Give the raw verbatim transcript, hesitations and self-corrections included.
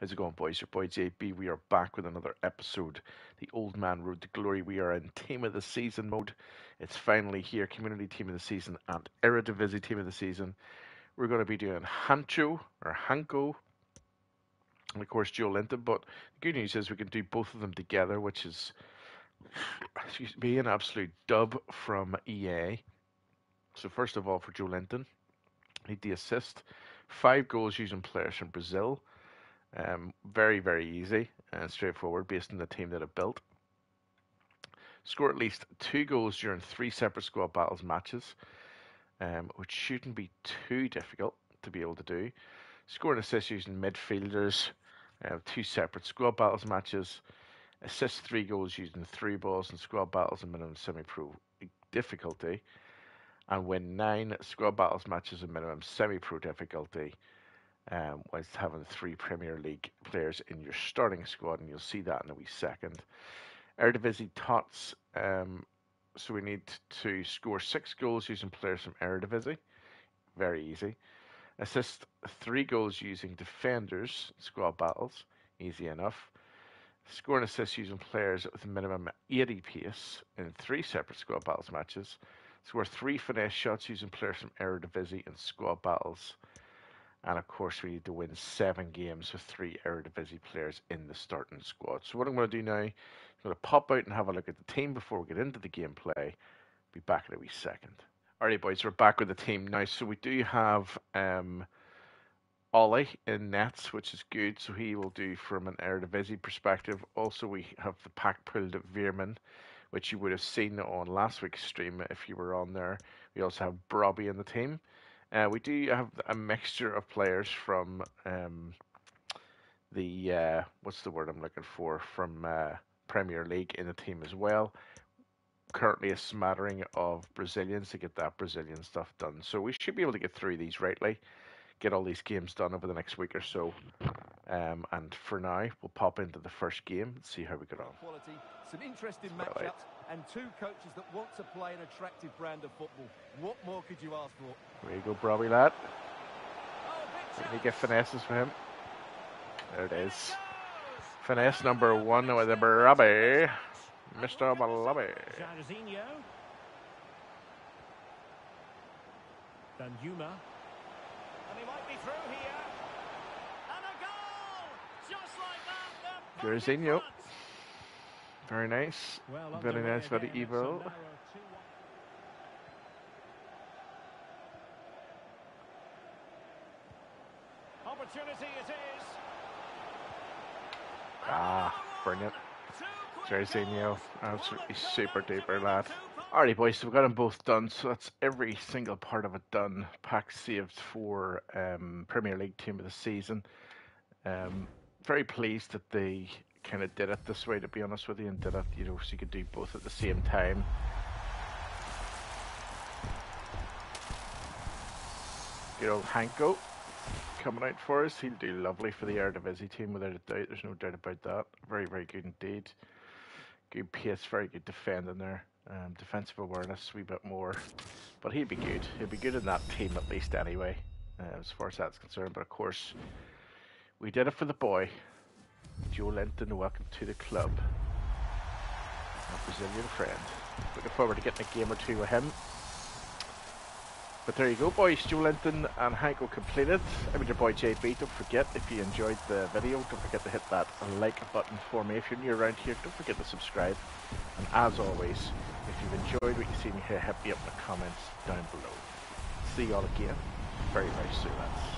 How's it going, boys? Your boy J B. We are back with another episode. The Old Man Road to Glory. We are in Team of the Season mode. It's finally here. Community Team of the Season and Eredivisie Team of the Season. We're going to be doing Hancko or Hancko, and of course Joelinton. But the good news is we can do both of them together, which is, excuse me, an absolute dub from E A. So first of all, for Joelinton, need the assist. Five goals using players from Brazil. Um, very, very easy and straightforward based on the team that I built. Score at least two goals during three separate squad battles matches, um, which shouldn't be too difficult to be able to do. Score and assist using midfielders, uh, two separate squad battles matches. Assist three goals using three balls and squad battles and minimum semi-pro difficulty. And win nine squad battles matches and minimum semi-pro difficulty. Um, whilst having three Premier League players in your starting squad, and you'll see that in a wee second. Eredivisie Tots, um, so we need to score six goals using players from Eredivisie, very easy. Assist three goals using defenders, squad battles, easy enough. Score and assist using players with a minimum eighty pace in three separate squad battles matches. Score three finesse shots using players from Eredivisie in squad battles. And of course, we need to win seven games with three Eredivisie players in the starting squad. So what I'm going to do now is I'm going to pop out and have a look at the team before we get into the gameplay. Be back in a wee second. Alrighty, boys, we're back with the team now. So we do have um, Ollie in nets, which is good. So he will do from an Eredivisie perspective. Also, we have the pack pulled at Veerman, which you would have seen on last week's stream if you were on there. We also have Brobby in the team. Uh, we do have a mixture of players from um, the, uh, what's the word I'm looking for, from uh, Premier League in the team as well. Currently a smattering of Brazilians to get that Brazilian stuff done. So we should be able to get through these rightly, get all these games done over the next week or so. Um, and for now, we'll pop into the first game and see how we get on. Quality, some interesting matchups, and two coaches that want to play an attractive brand of football. What more could you ask for? There you go, Brobby, lad. Can you get finesses for him? There it is. Finesse number one with the Brobby. Mister Brobby. Jairzinho. Dan Yuma. And he might be through here. Jairzinho, very nice, well, very nice, very evil. So opportunity it is. Ah, brilliant. Jairzinho, absolutely super duper lad. Alrighty, boys, so we've got them both done, so that's every single part of it done. Pack saved for um, Premier League Team of the Season. Um, Very pleased that they kind of did it this way, to be honest with you, and did it, you know, so you could do both at the same time. Good old Hancko coming out for us. He'll do lovely for the Eredivisie team, without a doubt. There's no doubt about that. Very, very good indeed. Good pace, very good defending there. Um, defensive awareness, a wee bit more. But he'd be good. He'd be good in that team, at least, anyway, uh, as far as that's concerned. But of course, we did it for the boy, Joelinton. Welcome to the club, our Brazilian friend. Looking forward to getting a game or two with him. But there you go, boys. Joelinton and Hancko completed. I'm your boy J B. Don't forget, if you enjoyed the video, don't forget to hit that like button for me. If you're new around here, don't forget to subscribe. And as always, if you've enjoyed what you've seen here, hit me up in the comments down below. See you all again very, very soon, lads.